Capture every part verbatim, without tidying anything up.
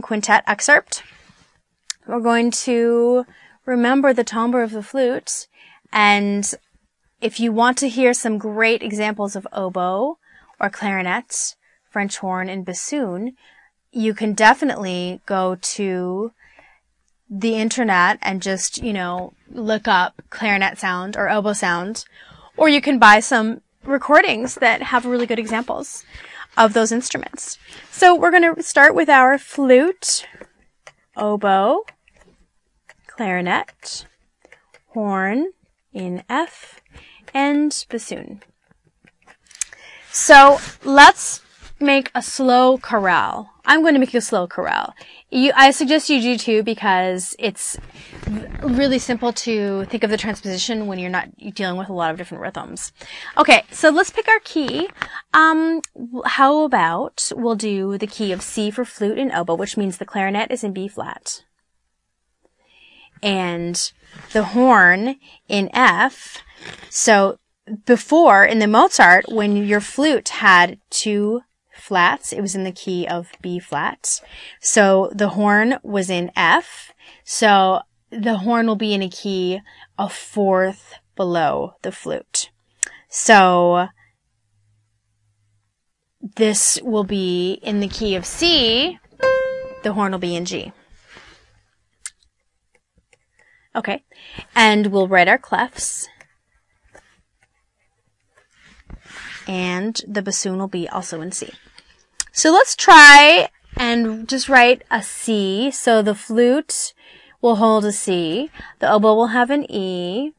Quintet excerpt. We're going to remember the timbre of the flute, and if you want to hear some great examples of oboe or clarinet, French horn, and bassoon, you can definitely go to the internet and just, you know, look up clarinet sound or oboe sound, or you can buy some recordings that have really good examples of those instruments. So we're going to start with our flute, oboe, clarinet, horn in F, and bassoon. So let's make a slow chorale. I'm going to make you a slow chorale. You, I suggest you do too, because it's really simple to think of the transposition when you're not dealing with a lot of different rhythms. Okay, so let's pick our key. Um, how about we'll do the key of C for flute and oboe, which means the clarinet is in B flat. And the horn in F. So before, in the Mozart, when your flute had two flats, it was in the key of B flat. So the horn was in F. So the horn will be in a key a fourth below the flute. So this will be in the key of C. The horn will be in G. Okay. And we'll write our clefs. And the bassoon will be also in C. So let's try and just write a C. So the flute will hold a C. The oboe will have an E.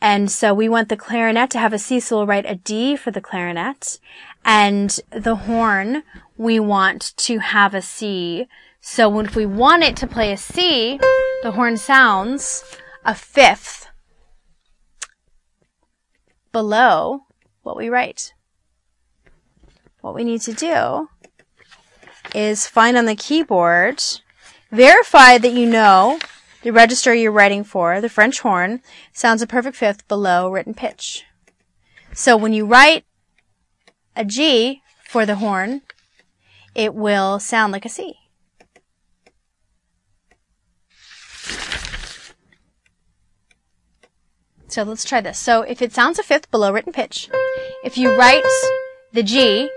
And so we want the clarinet to have a C, so we'll write a D for the clarinet. And the horn, we want to have a C. So if we want it to play a C, the horn sounds a fifth below what we write. What we need to do is find on the keyboard, verify that you know the register you're writing for. The French horn sounds a perfect fifth below written pitch. So when you write a G for the horn, it will sound like a C. So let's try this. So if it sounds a fifth below written pitch, if you write the G,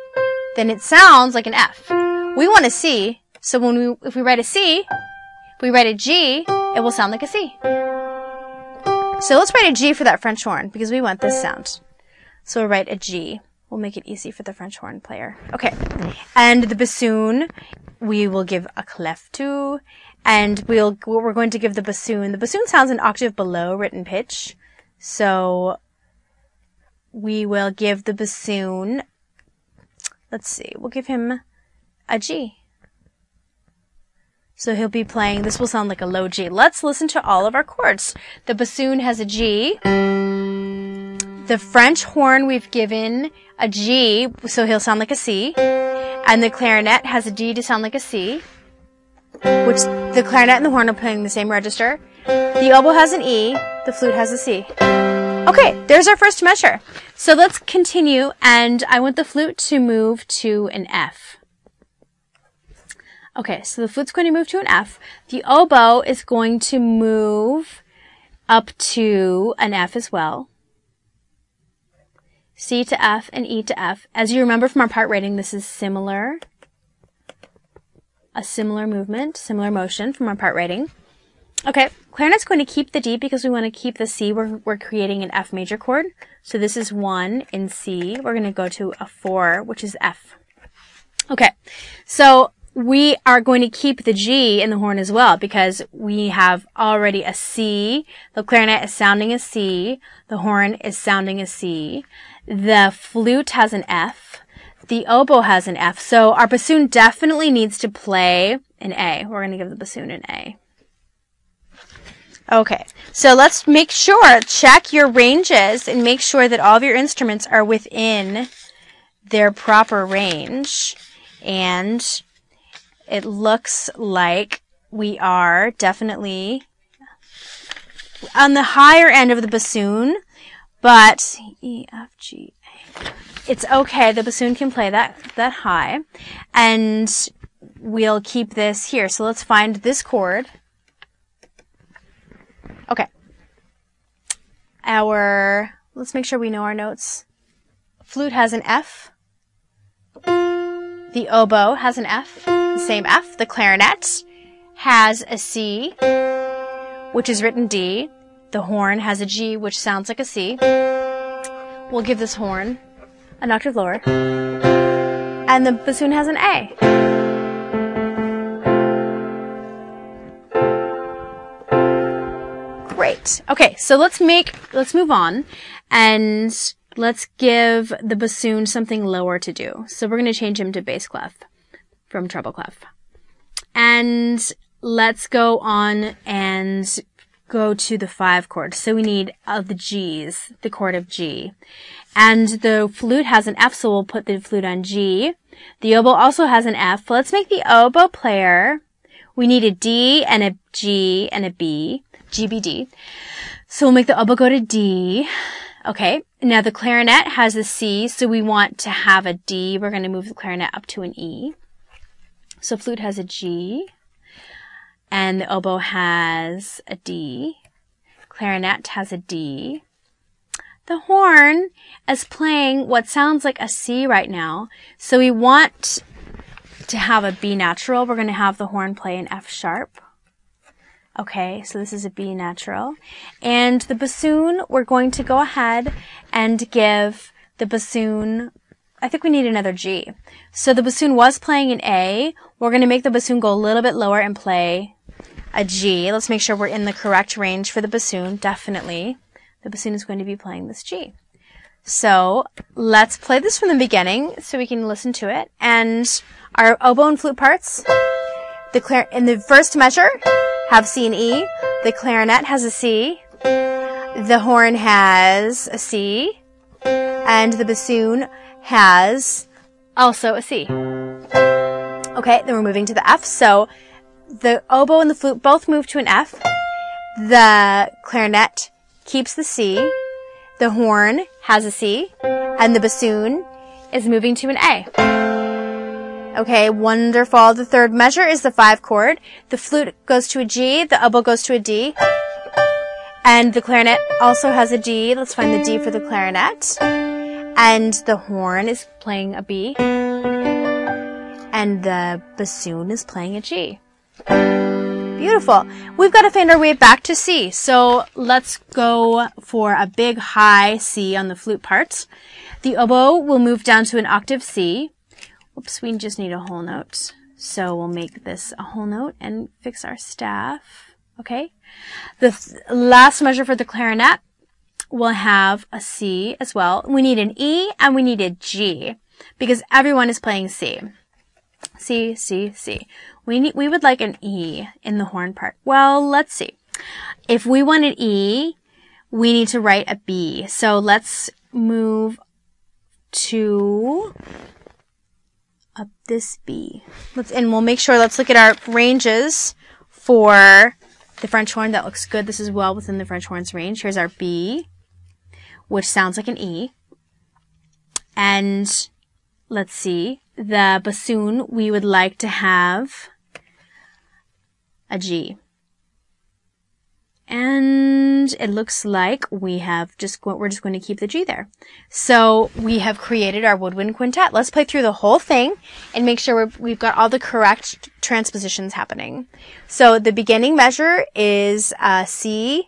then it sounds like an F. We want a C, so when we, if we write a C, if we write a G, it will sound like a C. So let's write a G for that French horn, because we want this sound. So we'll write a G. We'll make it easy for the French horn player. Okay. And the bassoon, we will give a clef to, and we'll, we're going to give the bassoon. The bassoon sounds an octave below written pitch. So we will give the bassoon, let's see, we'll give him a G. So he'll be playing, this will sound like a low G. Let's listen to all of our chords. The bassoon has a G. The French horn we've given a G, so he'll sound like a C. And the clarinet has a D to sound like a C, which the clarinet and the horn are playing the same register. The oboe has an E, the flute has a C. Okay, there's our first measure. So let's continue, and I want the flute to move to an F. Okay, so the flute's going to move to an F. The oboe is going to move up to an F as well. C to F and E to F. As you remember from our part rating, this is similar. A similar movement, similar motion from our part rating. Okay, clarinet's going to keep the D because we want to keep the C. We're, we're creating an F major chord. So this is one in C. We're going to go to a four, which is F. Okay, so we are going to keep the G in the horn as well because we have already a C. The clarinet is sounding a C. The horn is sounding a C. The flute has an F. The oboe has an F. So our bassoon definitely needs to play an A. We're going to give the bassoon an A. Okay, so let's make sure, check your ranges and make sure that all of your instruments are within their proper range. And it looks like we are definitely on the higher end of the bassoon, but E, F, G, A. It's okay, the bassoon can play that, that high. And we'll keep this here. So let's find this chord. Okay. Our, let's make sure we know our notes. Flute has an F. The oboe has an F, the same F. The clarinet has a C, which is written D. The horn has a G, which sounds like a C. We'll give this horn an octave lower. And the bassoon has an A. Great. Okay, so let's make, let's move on and let's give the bassoon something lower to do. So we're going to change him to bass clef from treble clef. And let's go on and go to the five chord. So we need of the G's, the chord of G. And the flute has an F, so we'll put the flute on G. The oboe also has an F. Let's make the oboe player. We need a D and a G and a B. G, B, D. So we'll make the oboe go to D. Okay, now the clarinet has a C, so we want to have a D. We're going to move the clarinet up to an E. So flute has a G, and the oboe has a D. Clarinet has a D. The horn is playing what sounds like a C right now, so we want to have a B natural. We're going to have the horn play an F sharp. Okay, so this is a B natural. And the bassoon, we're going to go ahead and give the bassoon, I think we need another G. So the bassoon was playing an A. We're going to make the bassoon go a little bit lower and play a G. Let's make sure we're in the correct range for the bassoon, definitely. The bassoon is going to be playing this G. So let's play this from the beginning so we can listen to it. And our oboe and flute parts, the clar- in the first measure, have C and E. The clarinet has a C. The horn has a C. And the bassoon has also a C. Okay, then we're moving to the F. So the oboe and the flute both move to an F. The clarinet keeps the C. The horn has a C. And the bassoon is moving to an A. Okay, wonderful. The third measure is the five chord. The flute goes to a G, the oboe goes to a D, and the clarinet also has a D. Let's find the D for the clarinet. And the horn is playing a B, and the bassoon is playing a G. Beautiful. We've got to find our way back to C. So let's go for a big high C on the flute part. The oboe will move down to an octave C. Oops, we just need a whole note. So we'll make this a whole note and fix our staff. Okay. The th- last measure for the clarinet will have a C as well. We need an E and we need a G because everyone is playing C. C, C, C. We need, we would like an E in the horn part. Well, let's see. If we want an E, we need to write a B. So let's move to up this B. Let's, and we'll make sure, let's look at our ranges for the French horn. That looks good. This is well within the French horn's range. Here's our B, which sounds like an E. And let's see, the bassoon, we would like to have a G. And it looks like we have just, we're just going to keep the G there. So we have created our woodwind quintet. Let's play through the whole thing and make sure we're, we've got all the correct transpositions happening. So the beginning measure is a C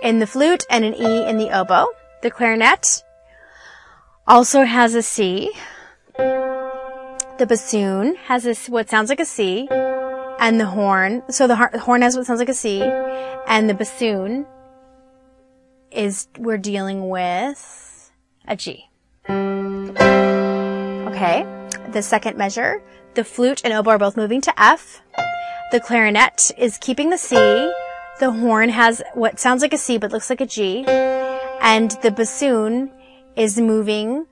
in the flute and an E in the oboe. The clarinet also has a C. The bassoon has a, what sounds like a C. And the horn, so the horn has what sounds like a C, and the bassoon is, we're dealing with a G. Okay, the second measure, the flute and oboe are both moving to F. The clarinet is keeping the C. The horn has what sounds like a C but looks like a G. And the bassoon is moving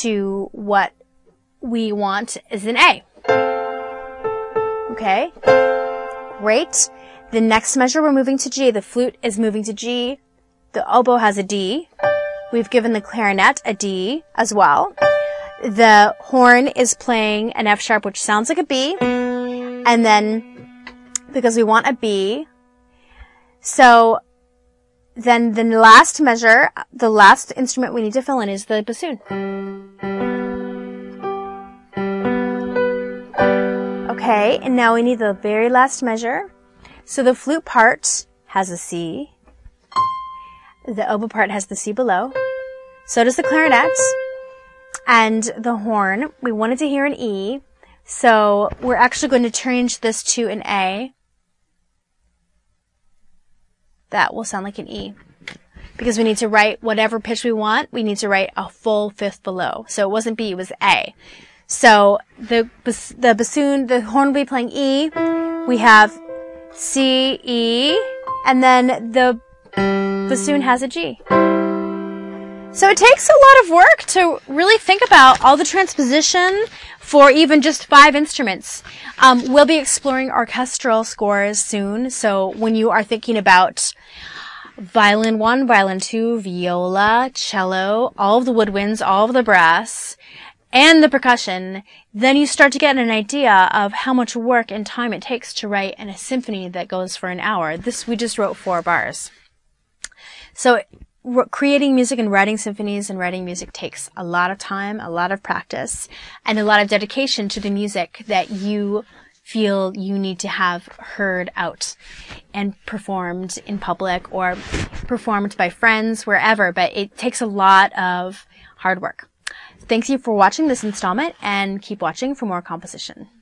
to what we want is an A. Okay, great. The next measure we're moving to G. The flute is moving to G. The oboe has a D. We've given the clarinet a D as well. The horn is playing an F sharp, which sounds like a B. and then because we want a B. So then the last measure, the last instrument we need to fill in is the bassoon. Okay, and now we need the very last measure. So the flute part has a C. The oboe part has the C below. So does the clarinet. And the horn, we wanted to hear an E. So we're actually going to change this to an A. That will sound like an E. Because we need to write whatever pitch we want, we need to write a full fifth below. So it wasn't B, it was A. So the the bassoon, the horn will be playing E. We have C, E, and then the bassoon has a G. So it takes a lot of work to really think about all the transposition for even just five instruments. Um, we'll be exploring orchestral scores soon. So when you are thinking about violin one, violin two, viola, cello, all of the woodwinds, all of the brass, and the percussion, then you start to get an idea of how much work and time it takes to write in a symphony that goes for an hour. This, we just wrote four bars. So creating music and writing symphonies and writing music takes a lot of time, a lot of practice, and a lot of dedication to the music that you feel you need to have heard out and performed in public or performed by friends, wherever. But it takes a lot of hard work. Thank you for watching this installment, and keep watching for more composition.